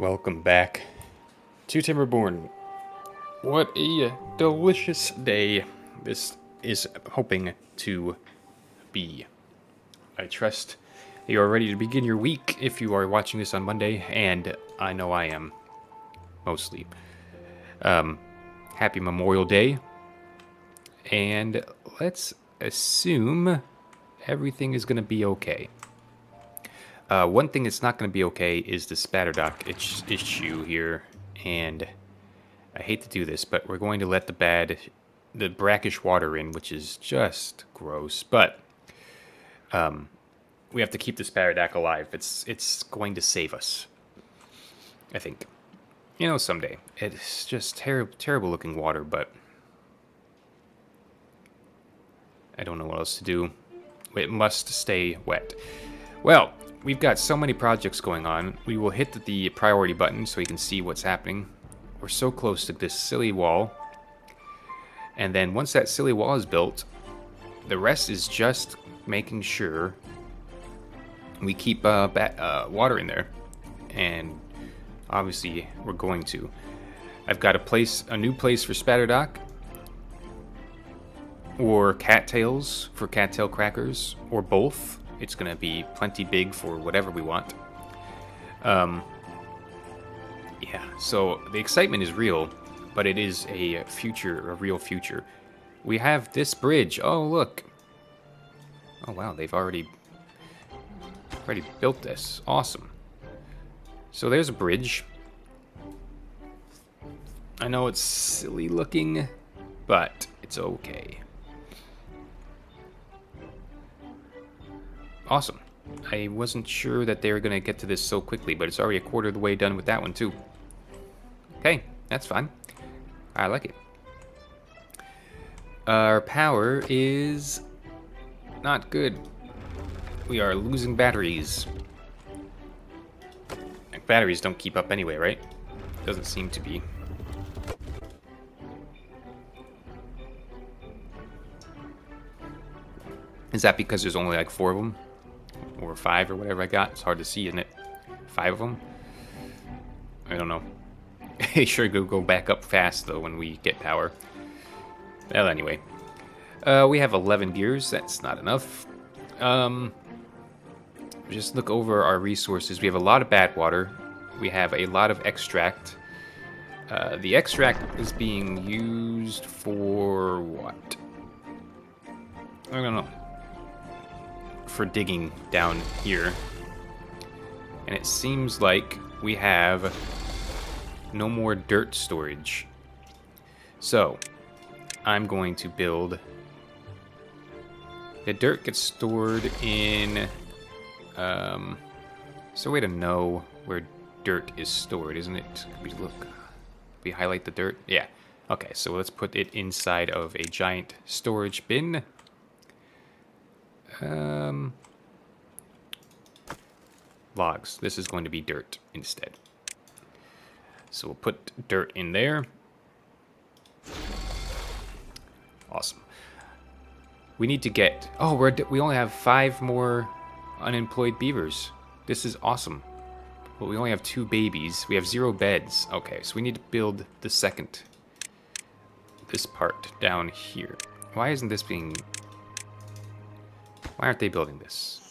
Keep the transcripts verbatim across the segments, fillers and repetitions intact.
Welcome back to Timberborn. What a delicious day this is hoping to be. I trust you are ready to begin your week if you are watching this on Monday, and I know I am, mostly. Um, happy Memorial Day, and let's assume everything is going to be okay. Uh, one thing that's not going to be okay is the Spatterdock issue here, and I hate to do this, but we're going to let the bad, the brackish water in, which is just gross. But um, we have to keep the Spatterdock alive. It's it's going to save us, I think. You know, someday. It's just terrible, terrible looking water, but I don't know what else to do. It must stay wet. Well. We've got so many projects going on. We will hit the priority button so you can see what's happening. We're so close to this silly wall. And then once that silly wall is built, the rest is just making sure we keep uh, uh, water in there. And obviously we're going to. I've got a place, a new place for Spatterdock, or cattails for Cattail Crackers, or both. It's going to be plenty big for whatever we want. Um, yeah, so the excitement is real, but it is a future, a real future. We have this bridge. Oh, look. Oh, wow, they've already, already built this. Awesome. So there's a bridge. I know it's silly looking, but it's okay. Awesome. I wasn't sure that they were going to get to this so quickly, but it's already a quarter of the way done with that one, too. Okay, that's fine. I like it. Our power is not good. We are losing batteries. Batteries don't keep up anyway, right? Doesn't seem to be. Is that because there's only like four of them? Or five or whatever I got. It's hard to see, isn't it? Five of them? I don't know. They sure do go back up fast, though, when we get power. Well, anyway. Uh, we have eleven gears. That's not enough. Um, just look over our resources. We have a lot of bad water. We have a lot of extract. Uh, the extract is being used for what? I don't know. For digging down here, and it seems like we have no more dirt storage, so I'm going to build the dirt gets stored in um, it's a way to know where dirt is stored, isn't it? We look, we highlight the dirt. Yeah, okay, so let's put it inside of a giant storage bin. Um, logs. This is going to be dirt instead. So we'll put dirt in there. Awesome. We need to get... Oh, we're, we only have five more unemployed beavers. This is awesome. But we only have two babies. We have zero beds. Okay, so we need to build the second. This part down here. Why isn't this being... Why aren't they building this?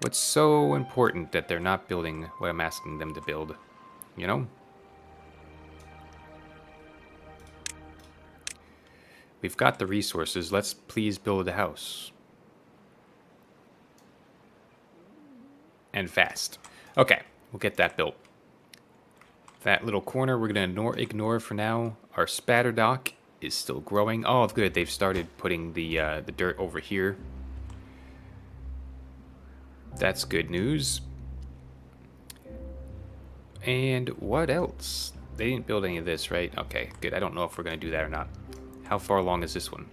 What's so important that they're not building what I'm asking them to build, you know? We've got the resources. Let's please build a house. And fast. Okay, we'll get that built. That little corner we're going to ignore for now. Our Spatterdock is still growing. Oh, good. They've started putting the uh, the dirt over here. That's good news. And what else? They didn't build any of this, right? Okay, good. I don't know if we're going to do that or not. How far along is this one?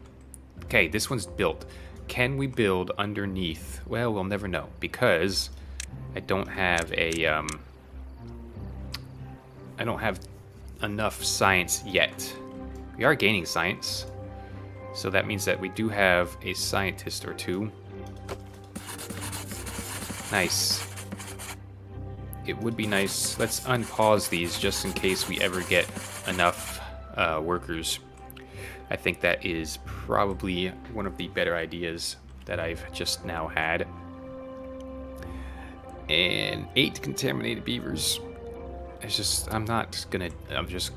Okay, this one's built. Can we build underneath? Well, we'll never know because I don't have a... Um, I don't have enough science yet. We are gaining science, so that means that we do have a scientist or two. Nice. it would be nice. Let's unpause these just in case we ever get enough uh, workers. I think that is probably one of the better ideas that I've just now had. And eight contaminated beavers. It's just, I'm not gonna, I'm just,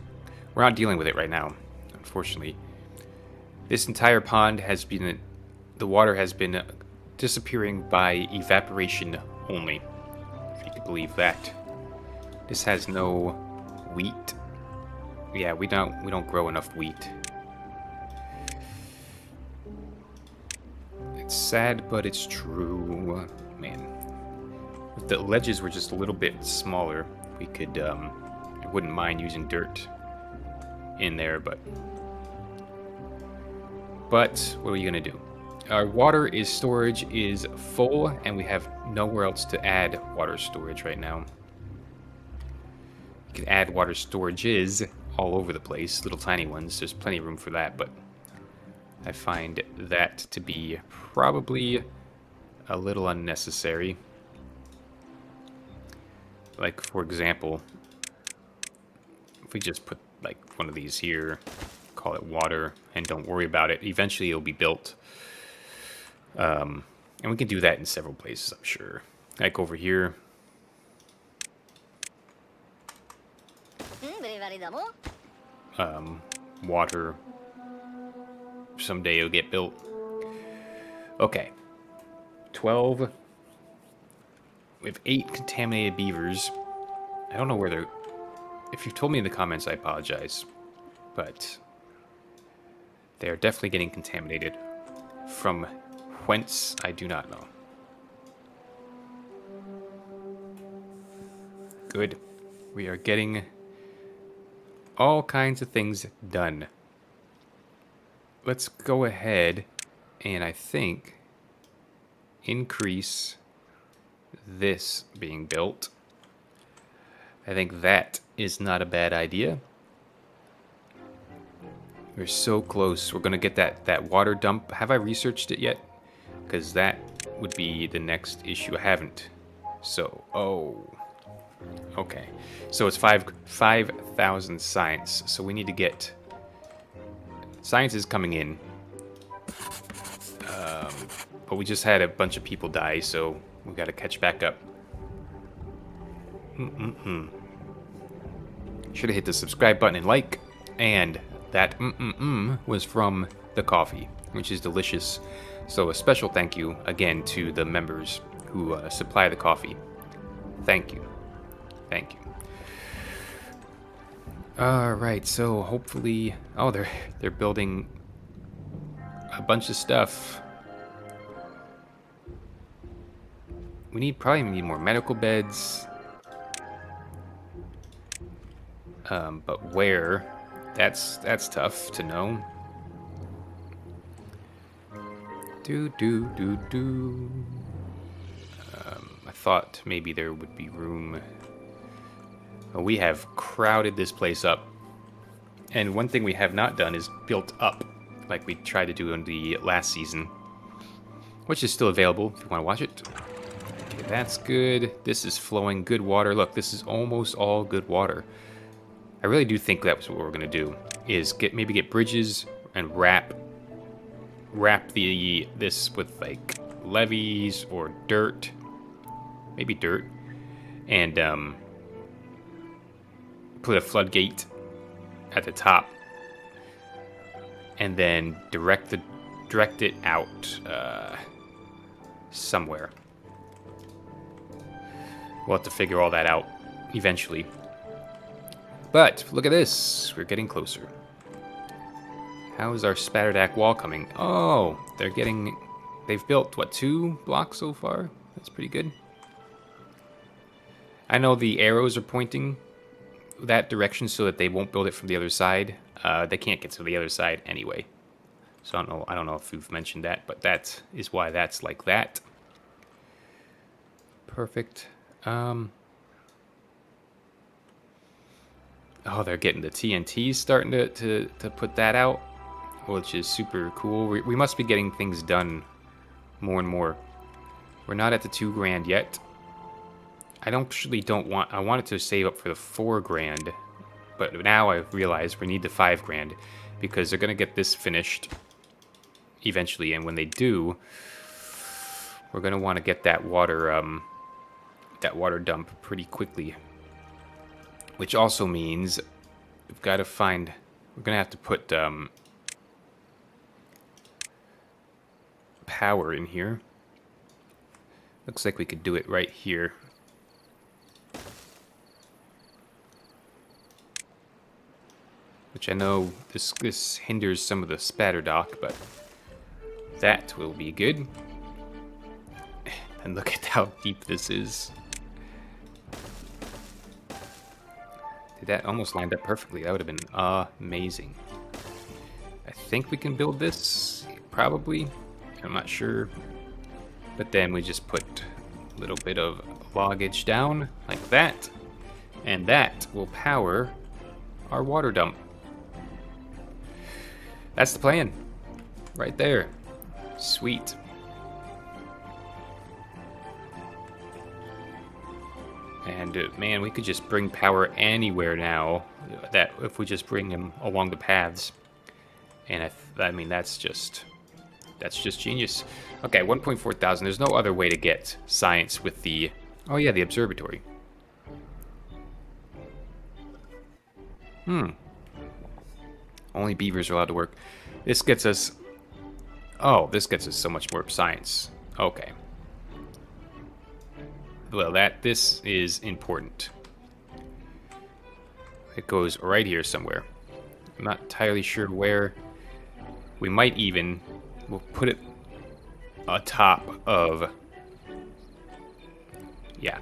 we're not dealing with it right now, unfortunately. This entire pond has been, the water has been disappearing by evaporation only. If you could believe that. This has no wheat. Yeah, we don't, we don't grow enough wheat. It's sad, but it's true. Man. If the ledges were just a little bit smaller, we could, um, I wouldn't mind using dirt in there, but... But, what are you gonna do? Our water is storage is full, and we have nowhere else to add water storage right now. You can add water storages all over the place, little tiny ones. There's plenty of room for that, but I find that to be probably a little unnecessary. Like, for example, if we just put, like, one of these here, call it water, and don't worry about it, eventually it'll be built. Um, and we can do that in several places, I'm sure. Like over here. Um, water. Someday it'll get built. Okay. twelve... We have eight contaminated beavers. I don't know where they're... If you've told me in the comments, I apologize. But they're definitely getting contaminated. From whence, I do not know. Good. We are getting all kinds of things done. Let's go ahead and I think increase... this being built. I think that is not a bad idea. We're so close. We're gonna get that that water dump. Have I researched it yet? Because that would be the next issue. I haven't. So oh, okay. So it's five five thousand science. So we need to get science is coming in. Um, but we just had a bunch of people die, so. We gotta catch back up. Mm-mm-mm. Should have hit the subscribe button and like. And that mm-mm-mm was from the coffee, which is delicious. So a special thank you again to the members who uh, supply the coffee. Thank you. Thank you. Alright, so hopefully... Oh, they're, they're building a bunch of stuff. We need probably need more medical beds. Um, but where? That's that's tough to know. Do do do do. Um, I thought maybe there would be room. Well, we have crowded this place up. And one thing we have not done is built up, like we tried to do in the last season, which is still available if you want to watch it. That's good. This is flowing good water. Look, this is almost all good water. I really do think that's what we're gonna do is get maybe get bridges and wrap wrap the this with like levees or dirt, maybe dirt, and um, put a floodgate at the top and then direct the direct it out uh, somewhere. We'll have to figure all that out eventually. But look at this. We're getting closer. How is our Spatterdock wall coming? Oh, they're getting... They've built, what, two blocks so far? That's pretty good. I know the arrows are pointing that direction so that they won't build it from the other side. Uh, they can't get to the other side anyway. So I don't know, I don't know if we've mentioned that, but that is why that's like that. Perfect. Um, oh, they're getting the T N T starting to, to, to put that out, which is super cool. We, we must be getting things done more and more. We're not at the two grand yet. I don't actually don't want, I wanted to save up for the four grand, but now I've realized we need the five grand because they're gonna get this finished eventually, and when they do, we're gonna want to get that water, um, that water dump pretty quickly. Which also means we've got to find, we're gonna have to put um, power in here. Looks like we could do it right here. Which I know this, this hinders some of the Spatterdock, but that will be good. And look at how deep this is. Dude, that almost lined up perfectly. That would have been amazing. I think we can build this, probably. I'm not sure. But then we just put a little bit of loggage down, like that. And that will power our water dump. That's the plan, right there. Sweet. And uh, man, we could just bring power anywhere now. That if we just bring them along the paths, and I, I mean that's just that's just genius. Okay, one point four thousand. There's no other way to get science with the. Oh yeah, the observatory. Hmm. Only beavers are allowed to work. This gets us... Oh, this gets us so much more science. Okay. Well, that... This is important. It goes right here somewhere. I'm not entirely sure where. We might even... We'll put it atop of... Yeah.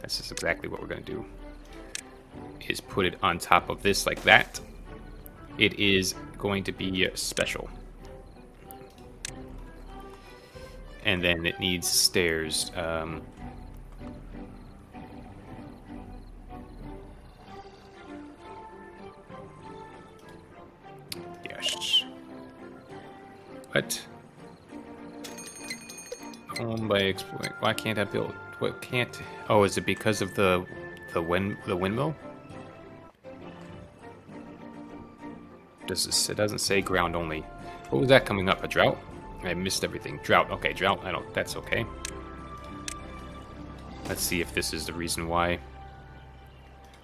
This is exactly what we're going to do. Is put it on top of this like that. It is going to be special. And then it needs stairs. Um, yes. What? Home by exploring. Why can't I build? What can't? Oh, is it because of the the wind the windmill? Does it doesn't say ground only. What was that coming up? A drought? I missed everything. Drought. Okay, drought. I don't. That's okay. Let's see if this is the reason why,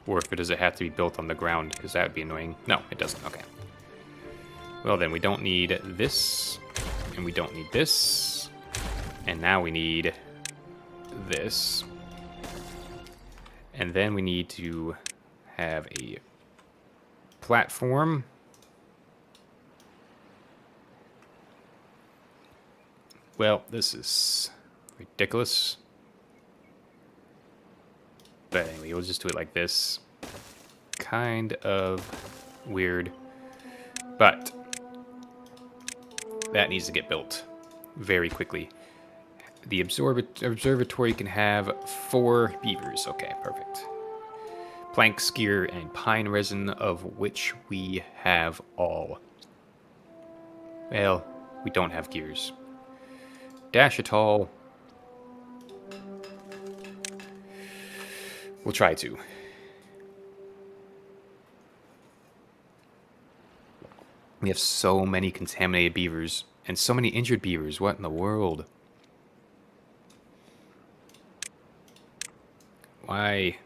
or if it does it have to be built on the ground because that would be annoying. No, it doesn't. Okay. Well then, we don't need this, and we don't need this, and now we need this, and then we need to have a platform. Well, this is ridiculous. But anyway, we'll just do it like this. Kind of weird. But that needs to get built very quickly. The observatory can have four beavers. Okay, perfect. Plank, skewer, and pine resin, of which we have all. Well, we don't have gears. Dash it all. We'll try to. We have so many contaminated beavers and so many injured beavers. What in the world? Why?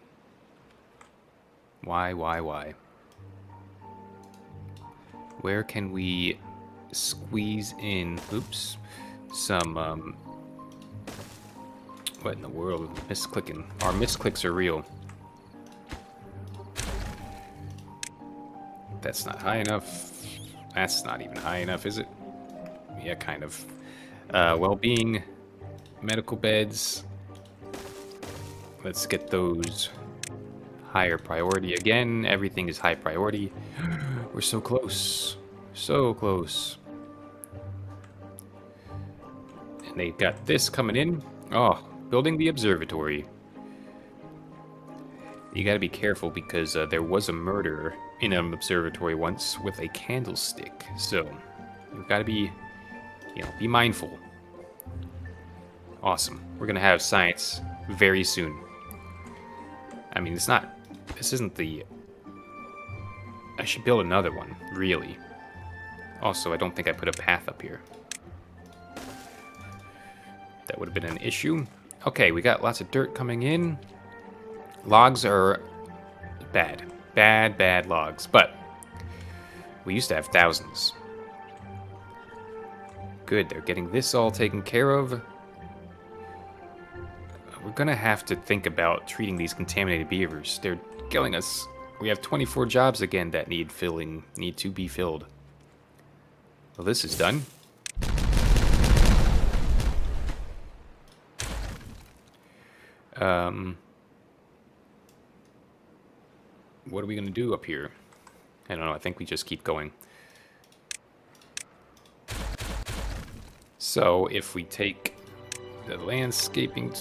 Why, why, why? Where can we squeeze in? Oops. Some, um, what in the world? Misclicking. Our misclicks are real. That's not high enough. That's not even high enough, is it? Yeah, kind of. Uh, well-being, medical beds. Let's get those higher priority again. Everything is high priority. We're so close. So close. They got this coming in. Oh, building the observatory. You gotta be careful because uh, there was a murder in an observatory once with a candlestick. So you've gotta be, you know, be mindful. Awesome. We're gonna have science very soon. I mean, it's not, this isn't the, I should build another one, really. Also, I don't think I put a path up here. That would have been an issue. Okay, we got lots of dirt coming in. Logs are bad. Bad, bad logs. But we used to have thousands. Good, they're getting this all taken care of. We're going to have to think about treating these contaminated beavers. They're killing us. We have twenty-four jobs again that need filling, need to be filled. Well, this is done. Um, what are we going to do up here? I don't know. I think we just keep going. So if we take the landscaping,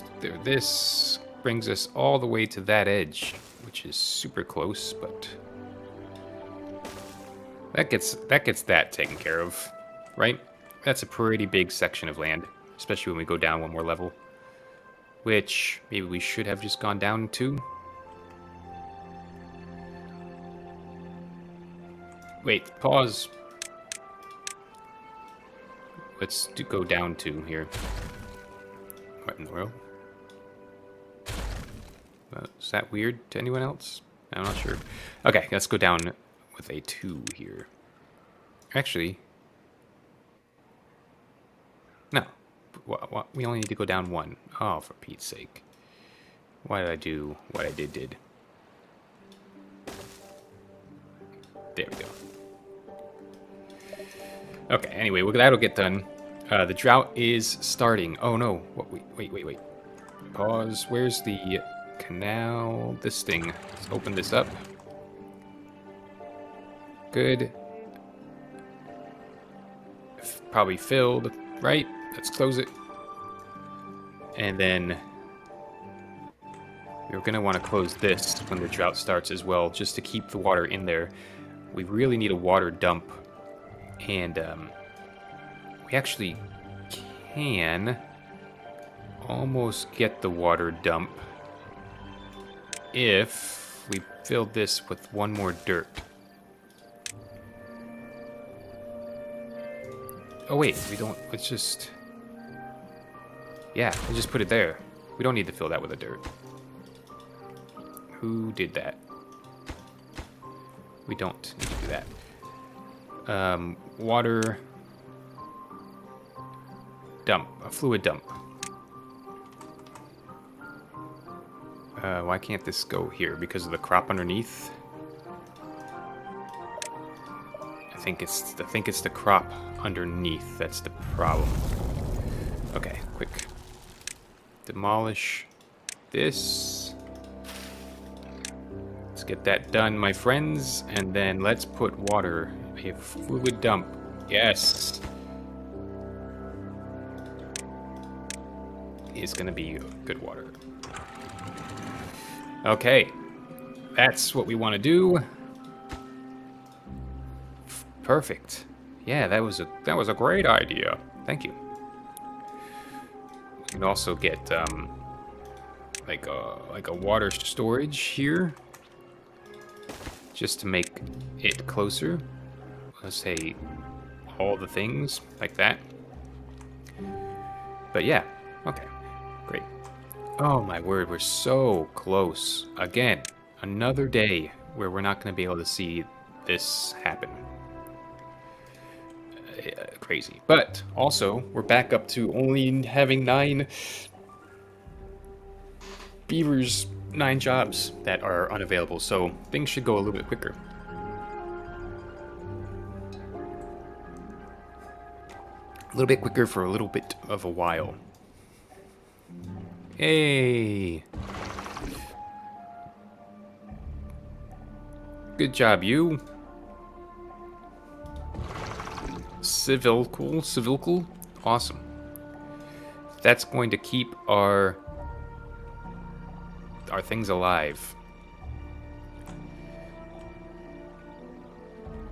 this brings us all the way to that edge, which is super close, but that gets that gets that taken care of, right? That's a pretty big section of land, especially when we go down one more level. Which, maybe we should have just gone down to. Wait, pause. Let's do, go down to here. What in the world? Uh, is that weird to anyone else? I'm not sure. Okay, let's go down with a two here. Actually. No. We only need to go down one. Oh, for Pete's sake. Why did I do what I did did? There we go. Okay, anyway, well, that'll get done. Uh, the drought is starting. Oh, no. What, wait, wait, wait, wait. Pause. Where's the canal? This thing. Let's open this up. Good. Probably filled, right? Let's close it. And then we're going to want to close this when the drought starts as well, just to keep the water in there. We really need a water dump. And um, we actually can almost get the water dump if we fill this with one more dirt. Oh, wait, we don't, let's just... Yeah, we'll just put it there. We don't need to fill that with the dirt. Who did that? We don't need to do that. Um, water dump, a fluid dump. Uh, why can't this go here? Because of the crop underneath? I think it's, I think it's the crop underneath. That's the problem. Okay, quick. Demolish this. Let's get that done, my friends, and then let's put water, a fluid dump. Yes, it's gonna be good water. Okay, that's what we want to do. Perfect. Yeah, that was a that was a great idea. Thank you. You can also get um, like a like a water storage here, just to make it closer. Let's say all the things like that. But yeah, okay, great. Oh my word, we're so close again. Another day where we're not going to be able to see this happen. Uh, crazy. But also, we're back up to only having nine beavers, nine jobs that are unavailable, so things should go a little bit quicker. A little bit quicker for a little bit of a while. Hey! Good job, you. Civilical, civilical, awesome. That's going to keep our our things alive.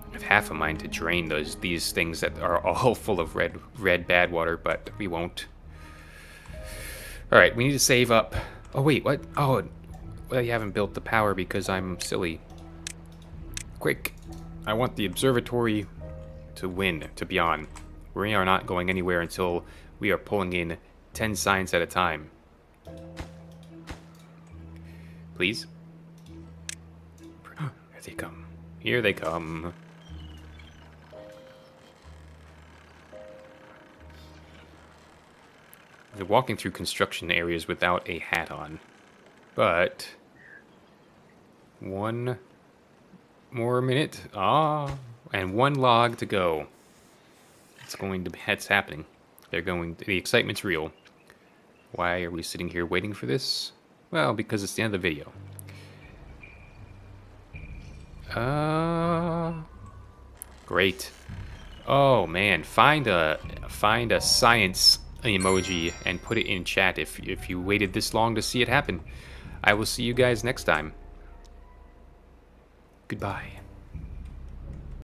I have half a mind to drain those these things that are all full of red red bad water, but we won't. All right, we need to save up. Oh wait, what? Oh, Well, you haven't built the power because I'm silly. Quick. I want the observatory to win, to be on. We are not going anywhere until we are pulling in ten signs at a time. Please. Here they come. Here they come. They're walking through construction areas without a hat on. But one more minute. Ah, and one log to go. It's going to that's happening. They're going to, the excitement's real. Why are we sitting here waiting for this? Well, because it's the end of the video. Uh great. Oh man, find a find a science emoji and put it in chat if if you waited this long to see it happen. I will see you guys next time. Goodbye.